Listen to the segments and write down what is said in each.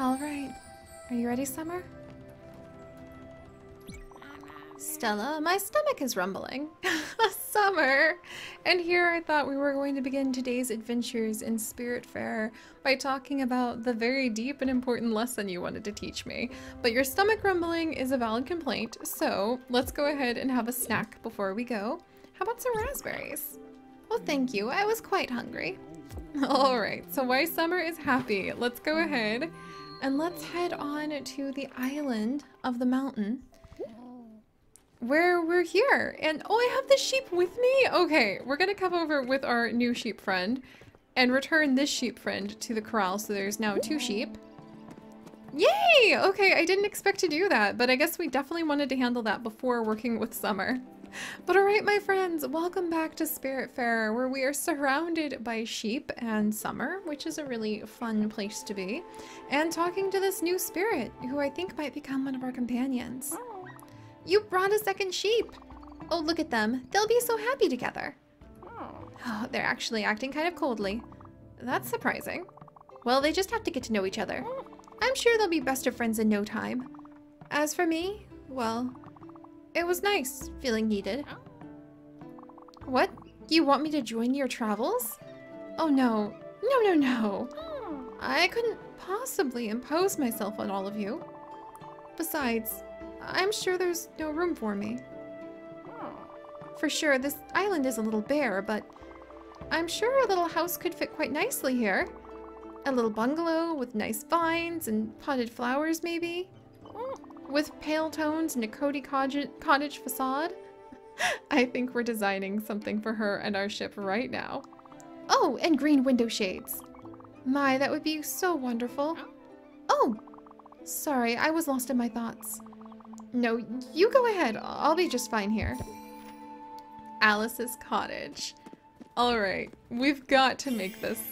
All right. Are you ready, Summer? Stella, my stomach is rumbling. Summer! And here I thought we were going to begin today's adventures in Spiritfarer by talking about the very deep and important lesson you wanted to teach me. But your stomach rumbling is a valid complaint, so let's go ahead and have a snack before we go. How about some raspberries? Well, thank you. I was quite hungry. Alright, so why Summer is happy. Let's go ahead and let's head on to the island of the mountain, where we're here. And oh, I have the sheep with me. Okay, we're gonna come over with our new sheep friend and return this sheep friend to the corral, so there's now two sheep. Yay! Okay, I didn't expect to do that, but I guess we definitely wanted to handle that before working with Summer. But alright, my friends, welcome back to Spiritfarer, where we are surrounded by sheep and Summer, which is a really fun place to be, and talking to this new spirit, who I think might become one of our companions. You brought a second sheep! Oh, look at them. They'll be so happy together. Oh, they're actually acting kind of coldly. That's surprising. Well, they just have to get to know each other. I'm sure they'll be best of friends in no time. As for me, well, it was nice feeling needed. What? You want me to join your travels? Oh, no. No, no, no. I couldn't possibly impose myself on all of you. Besides, I'm sure there's no room for me. For sure, this island is a little bare, but I'm sure a little house could fit quite nicely here. A little bungalow with nice vines and potted flowers, maybe? With pale tones and a Cody cottage facade? I think we're designing something for her and our ship right now. Oh, and green window shades. My, that would be so wonderful. Oh, sorry, I was lost in my thoughts. No, you go ahead. I'll be just fine here. Alice's cottage. Alright, we've got to make this.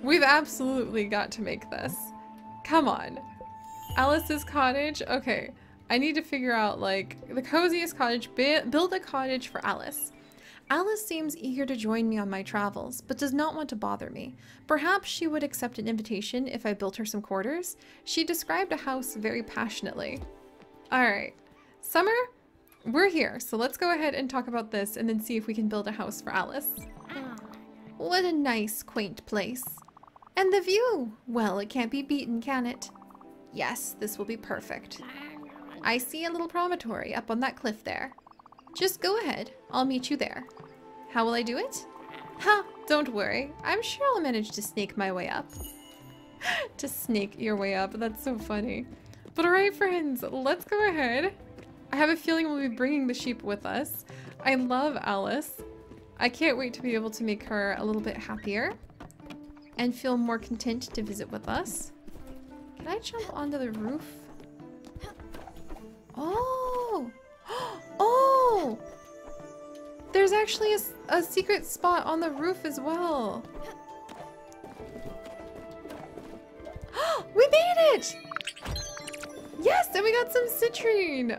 We've absolutely got to make this. Come on. Alice's cottage? Okay, I need to figure out, like, the coziest cottage. Build a cottage for Alice. Alice seems eager to join me on my travels, but does not want to bother me. Perhaps she would accept an invitation if I built her some quarters. She described a house very passionately. Alright, Summer, we're here, so let's go ahead and talk about this and then see if we can build a house for Alice. What a nice, quaint place. And the view! Well, it can't be beaten, can it? Yes, this will be perfect. I see a little promontory up on that cliff there. Just go ahead, I'll meet you there. How will I do it? Ha, don't worry, I'm sure I'll manage to snake my way up. To snake your way up, that's so funny. But alright, friends, let's go ahead. I have a feeling we'll be bringing the sheep with us. I love Alice. I can't wait to be able to make her a little bit happier and feel more content to visit with us. Can I jump onto the roof? Oh! Oh! There's actually a secret spot on the roof as well. We made it! Yes, and we got some citrine!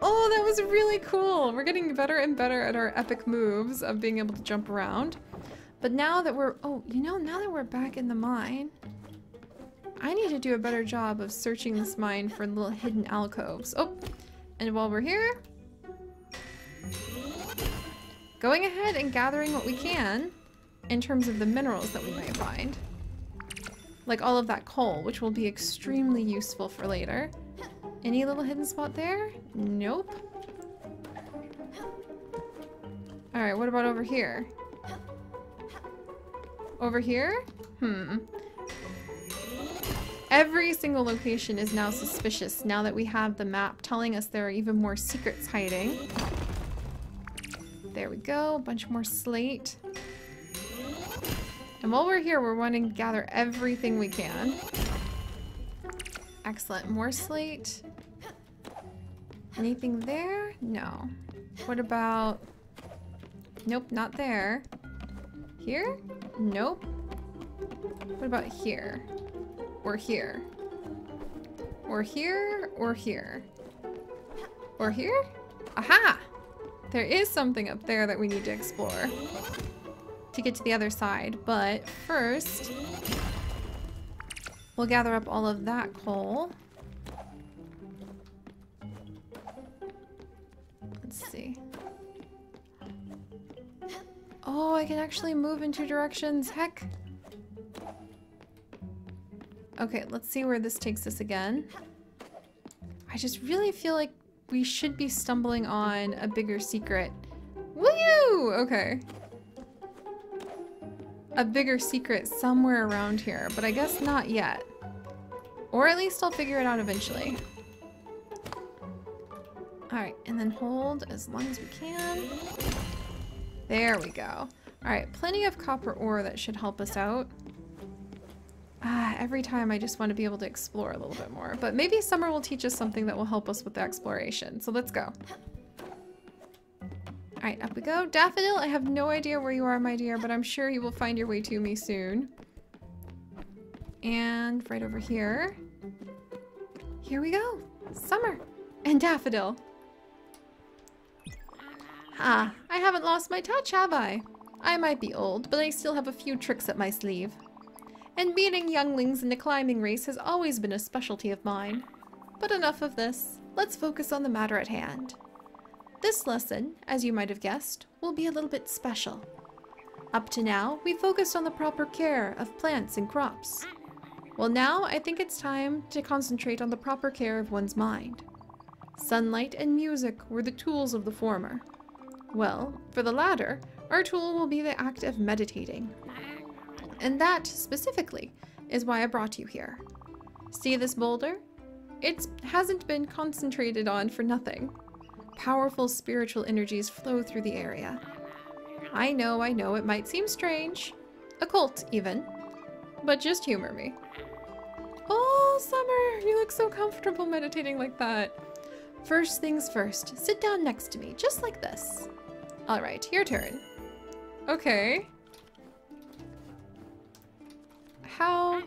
Oh, that was really cool! We're getting better and better at our epic moves of being able to jump around. But now that we're... oh, you know, now that we're back in the mine, I need to do a better job of searching this mine for little hidden alcoves. Oh, and while we're here, going ahead and gathering what we can in terms of the minerals that we might find. Like all of that coal, which will be extremely useful for later. Any little hidden spot there? Nope. Alright, what about over here? Over here? Every single location is now suspicious, now that we have the map telling us there are even more secrets hiding. There we go, a bunch more slate. And while we're here, we're wanting to gather everything we can. Excellent. More slate. Anything there? No. What about... nope, not there. Here? Nope. What about here? Or here? Or here? Or here? Or here? Aha! There is something up there that we need to explore to get to the other side, but first We'll gather up all of that coal. Let's see. Oh, I can actually move in two directions. Heck. Okay, let's see where this takes us again. I just really feel like we should be stumbling on a bigger secret. Woo! Okay. A bigger secret somewhere around here, but I guess not yet. Or at least I'll figure it out eventually. Alright, and then hold as long as we can. There we go. Alright, plenty of copper ore that should help us out. Every time I just want to be able to explore a little bit more, but maybe Summer will teach us something that will help us with the exploration. So let's go. All right, up we go. Daffodil, I have no idea where you are, my dear, but I'm sure you will find your way to me soon. And right over here. Here we go. Summer and Daffodil. Ah, I haven't lost my touch, have I? I might be old, but I still have a few tricks up my sleeve. And beating younglings in the climbing race has always been a specialty of mine. But enough of this, let's focus on the matter at hand. This lesson, as you might have guessed, will be a little bit special. Up to now, we focused on the proper care of plants and crops. Well, now I think it's time to concentrate on the proper care of one's mind. Sunlight and music were the tools of the former. Well, for the latter, our tool will be the act of meditating. And that, specifically, is why I brought you here. See this boulder? It hasn't been concentrated on for nothing. Powerful spiritual energies flow through the area. I know, it might seem strange. Occult, even. But just humor me. Oh, Summer, you look so comfortable meditating like that. First things first, sit down next to me, just like this. Alright, your turn. Okay. How?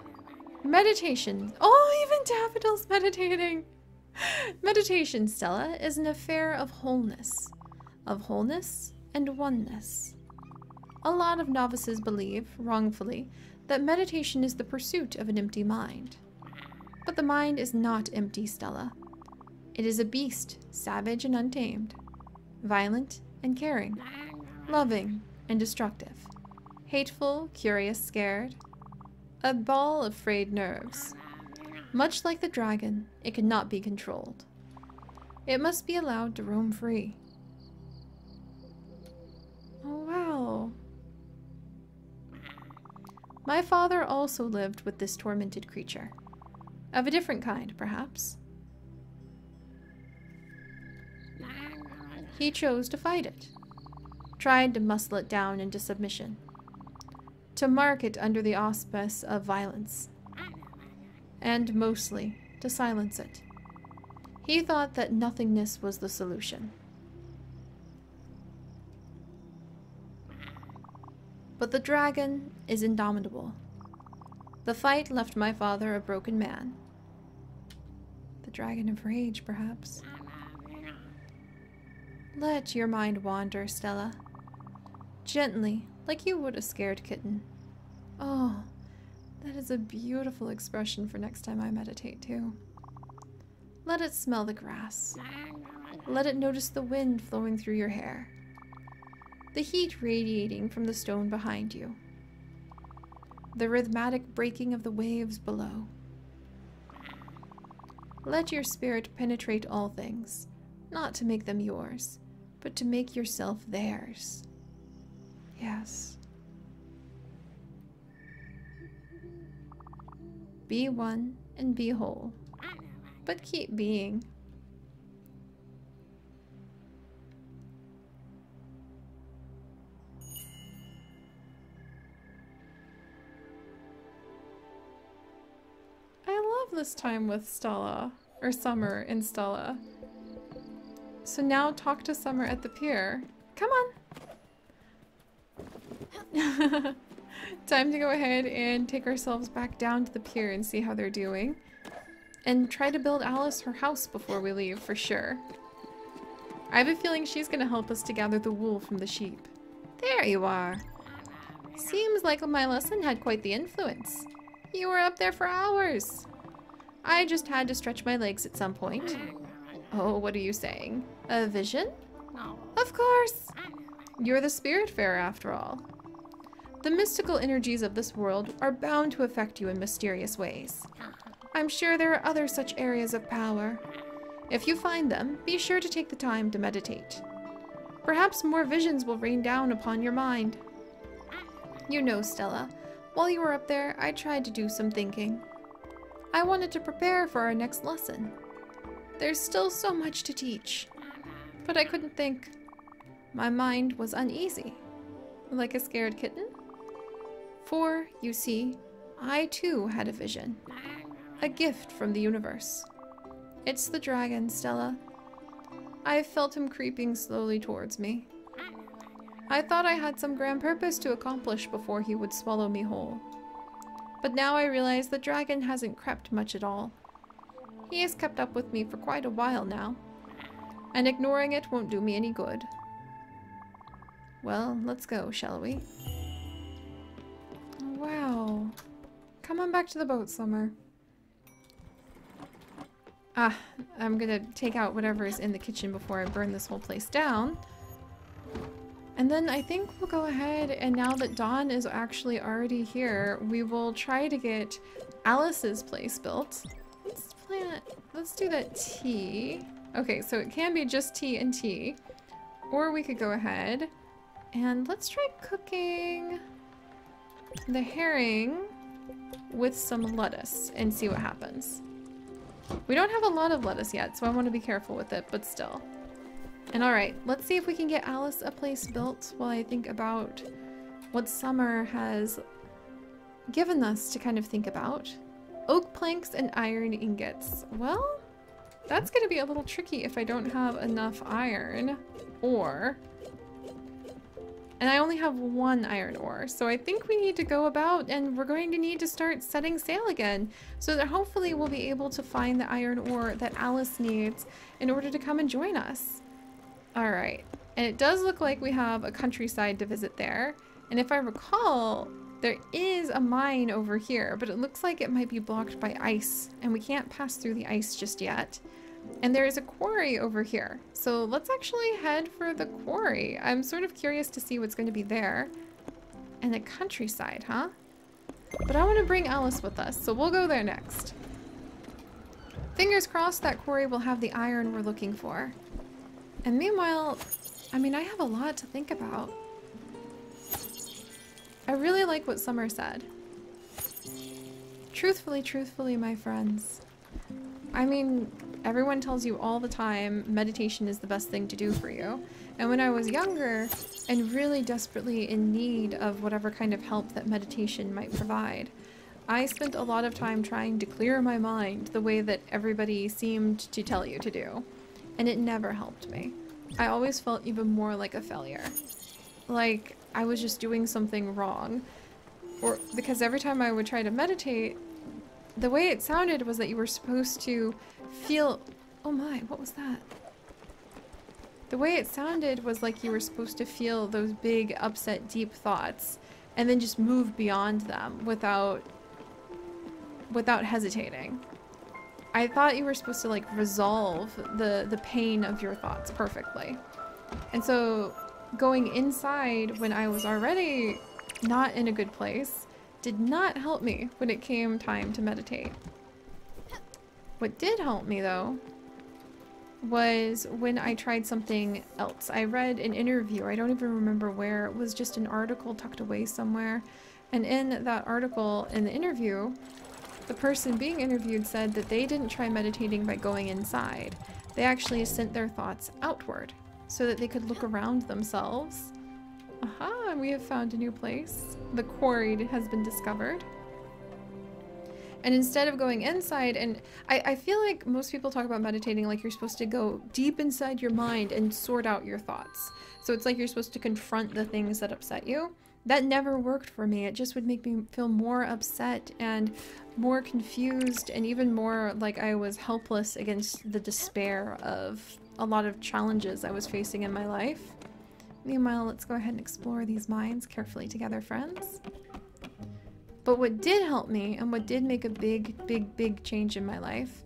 Meditation. Oh, even Daffodil's meditating. Meditation, Stella, is an affair of wholeness. Of wholeness and oneness. A lot of novices believe, wrongfully, that meditation is the pursuit of an empty mind. But the mind is not empty, Stella. It is a beast, savage and untamed. Violent and caring. Loving and destructive. Hateful, curious, scared. A ball of frayed nerves. Much like the dragon, it cannot be controlled. It must be allowed to roam free. Oh, wow. My father also lived with this tormented creature. Of a different kind, perhaps. He chose to fight it. Tried to muscle it down into submission. To mark it under the auspice of violence, and mostly to silence it. He thought that nothingness was the solution. But the dragon is indomitable. The fight left my father a broken man. The dragon of rage, perhaps. Let your mind wander, Stella. Gently, like you would a scared kitten. Oh, that is a beautiful expression for next time I meditate too. Let it smell the grass. Let it notice the wind flowing through your hair. The heat radiating from the stone behind you. The rhythmic breaking of the waves below. Let your spirit penetrate all things, not to make them yours, but to make yourself theirs. Yes. Be one and be whole, but keep being. I love this time with Stella, or Summer and Stella. So now talk to Summer at the pier. Come on. Time to go ahead and take ourselves back down to the pier and see how they're doing. And try to build Alice her house before we leave, for sure. I have a feeling she's going to help us to gather the wool from the sheep. There you are. Seems like my lesson had quite the influence. You were up there for hours. I just had to stretch my legs at some point. Oh, what are you saying? A vision? Of course! You're the Spiritfarer, after all. The mystical energies of this world are bound to affect you in mysterious ways. I'm sure there are other such areas of power. If you find them, be sure to take the time to meditate. Perhaps more visions will rain down upon your mind. You know, Stella, while you were up there, I tried to do some thinking. I wanted to prepare for our next lesson. There's still so much to teach, but I couldn't think. My mind was uneasy, like a scared kitten. For, you see, I too had a vision. A gift from the universe. It's the dragon, Stella. I felt him creeping slowly towards me. I thought I had some grand purpose to accomplish before he would swallow me whole. But now I realize the dragon hasn't crept much at all. He has kept up with me for quite a while now, and ignoring it won't do me any good. Well, let's go, shall we? Wow. Come on back to the boat, Summer. Ah, I'm gonna take out whatever is in the kitchen before I burn this whole place down. And then I think we'll go ahead, and now that Dawn is actually already here, we will try to get Alice's place built. Let's do that tea. Okay, so it can be just tea and tea. Or we could go ahead and let's try cooking the herring with some lettuce and see what happens. We don't have a lot of lettuce yet, so I want to be careful with it, but still. And alright, let's see if we can get Alice a place built while I think about what Summer has given us to kind of think about. Oak planks and iron ingots. Well, that's going to be a little tricky if I don't have enough iron ore. And I only have one iron ore, so I think we need to go about, and we're going to need to start setting sail again so that hopefully we'll be able to find the iron ore that Alice needs in order to come and join us. All right, and it does look like we have a countryside to visit there. And if I recall, there is a mine over here, but it looks like it might be blocked by ice, and we can't pass through the ice just yet. And there is a quarry over here, so let's actually head for the quarry. I'm sort of curious to see what's going to be there. And the countryside, huh? But I want to bring Alice with us, so we'll go there next. Fingers crossed that quarry will have the iron we're looking for. And meanwhile, I mean, I have a lot to think about. I really like what Summer said. Truthfully, my friends. I mean, everyone tells you all the time meditation is the best thing to do for you. And when I was younger and really desperately in need of whatever kind of help that meditation might provide, I spent a lot of time trying to clear my mind the way that everybody seemed to tell you to do. And it never helped me. I always felt even more like a failure. Like I was just doing something wrong. Or because every time I would try to meditate, the way it sounded was that you were supposed to feel... Oh my, what was that? The way it sounded was like you were supposed to feel those big, upset, deep thoughts and then just move beyond them without hesitating. I thought you were supposed to like resolve the pain of your thoughts perfectly. And so going inside when I was already not in a good place did not help me when it came time to meditate. What did help me though was when I tried something else. I read an interview, I don't even remember where, it was just an article tucked away somewhere. And in that article, in the interview, the person being interviewed said that they didn't try meditating by going inside. They actually sent their thoughts outward so that they could look around themselves. Aha, we have found a new place. The quarry has been discovered. And instead of going inside, and I feel like most people talk about meditating like you're supposed to go deep inside your mind and sort out your thoughts. So it's like you're supposed to confront the things that upset you. That never worked for me. It just would make me feel more upset and more confused and even more like I was helpless against the despair of a lot of challenges I was facing in my life. Meanwhile, let's go ahead and explore these mines carefully together, friends. But what did help me and what did make a big change in my life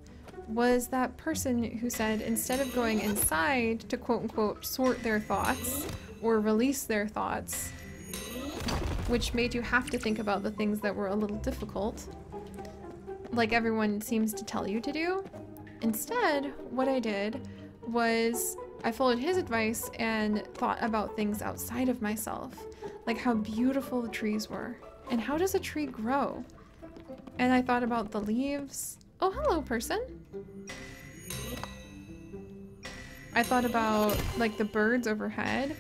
was that person who said, instead of going inside to quote-unquote sort their thoughts or release their thoughts, which made you have to think about the things that were a little difficult, like everyone seems to tell you to do. Instead, what I did was I followed his advice and thought about things outside of myself, like how beautiful the trees were. And how does a tree grow? And I thought about the leaves. Oh, hello, person. I thought about, like, the birds overhead.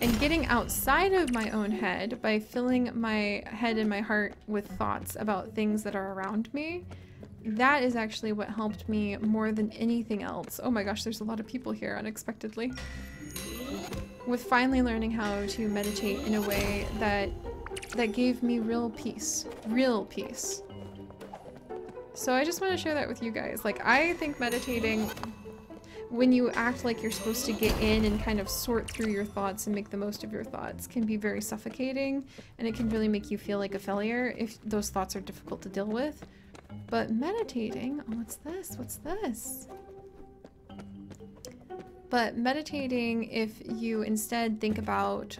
And getting outside of my own head by filling my head and my heart with thoughts about things that are around me, that is actually what helped me more than anything else. Oh my gosh, there's a lot of people here unexpectedly. With finally learning how to meditate in a way that gave me real peace. Real peace. So I just want to share that with you guys. Like, I think meditating, when you act like you're supposed to get in and kind of sort through your thoughts and make the most of your thoughts, can be very suffocating, and it can really make you feel like a failure if those thoughts are difficult to deal with. But meditating, oh, what's this? What's this? But meditating, if you instead think about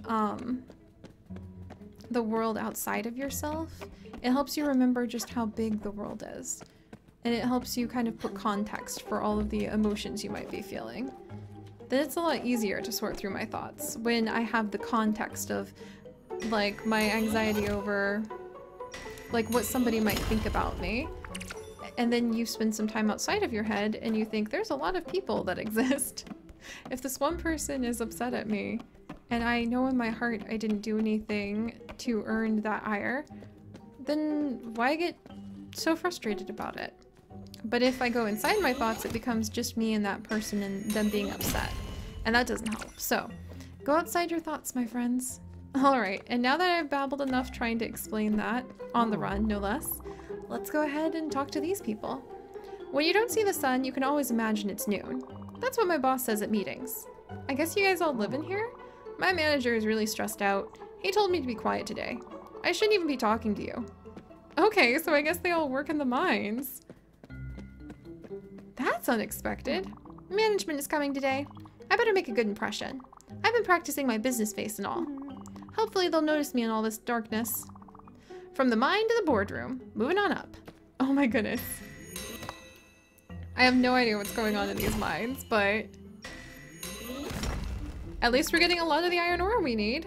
the world outside of yourself, it helps you remember just how big the world is. And it helps you kind of put context for all of the emotions you might be feeling. Then it's a lot easier to sort through my thoughts when I have the context of, like, my anxiety over, like, what somebody might think about me. And then you spend some time outside of your head and you think, there's a lot of people that exist. If this one person is upset at me, and I know in my heart I didn't do anything to earn that ire, then why get so frustrated about it? But if I go inside my thoughts, it becomes just me and that person and them being upset. And that doesn't help. So, go outside your thoughts, my friends. Alright, and now that I've babbled enough trying to explain that, on the run, no less, let's go ahead and talk to these people. When you don't see the sun, you can always imagine it's noon. That's what my boss says at meetings. I guess you guys all live in here? My manager is really stressed out. He told me to be quiet today. I shouldn't even be talking to you. Okay, so I guess they all work in the mines. That's unexpected. Management is coming today. I better make a good impression. I've been practicing my business face and all. Hopefully they'll notice me in all this darkness. From the mine to the boardroom, moving on up. Oh my goodness. I have no idea what's going on in these mines, but at least we're getting a lot of the iron ore we need.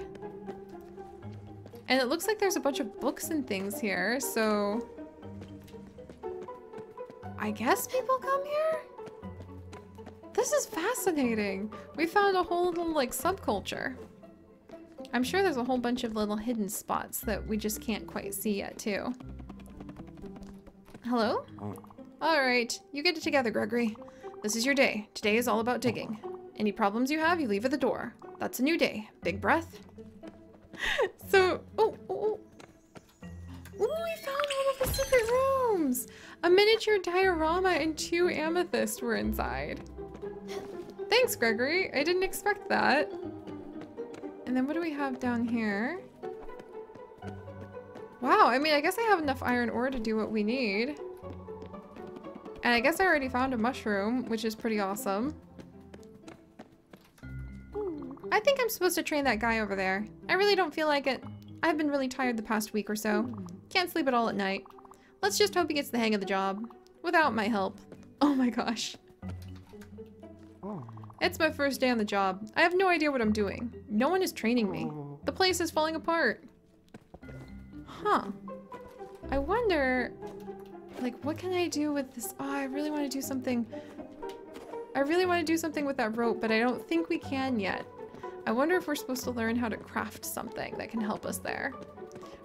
And it looks like there's a bunch of books and things here, so I guess people come here? This is fascinating. We found a whole little, like, subculture. I'm sure there's a whole bunch of little hidden spots that we just can't quite see yet, too. Hello? Alright, you get it together, Gregory. This is your day. Today is all about digging. Any problems you have, you leave at the door. That's a new day. Big breath. So, we found one of the secret rooms! A miniature diorama and 2 amethysts were inside. Thanks, Gregory. I didn't expect that. And then what do we have down here? Wow, I mean, I guess I have enough iron ore to do what we need. And I guess I already found a mushroom, which is pretty awesome. I think I'm supposed to train that guy over there. I really don't feel like it. I've been really tired the past week or so. Can't sleep at all at night. Let's just hope he gets the hang of the job. Without my help. Oh my gosh. It's my first day on the job. I have no idea what I'm doing. No one is training me. The place is falling apart. Huh. I wonder, like, what can I do with this? Oh, I really want to do something. I really want to do something with that rope, but I don't think we can yet. I wonder if we're supposed to learn how to craft something that can help us there.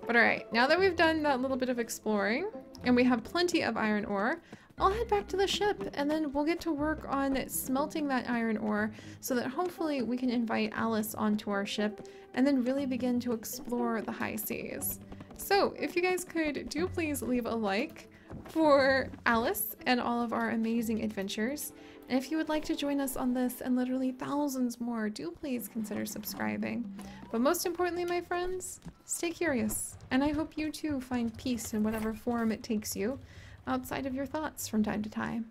But alright, now that we've done that little bit of exploring, and we have plenty of iron ore, I'll head back to the ship, and then we'll get to work on smelting that iron ore so that hopefully we can invite Alice onto our ship, and then really begin to explore the high seas. So, if you guys could, do please leave a like. for Alice and all of our amazing adventures. And if you would like to join us on this and literally thousands more, do please consider subscribing. But most importantly, my friends, stay curious. And I hope you too find peace in whatever form it takes you outside of your thoughts from time to time.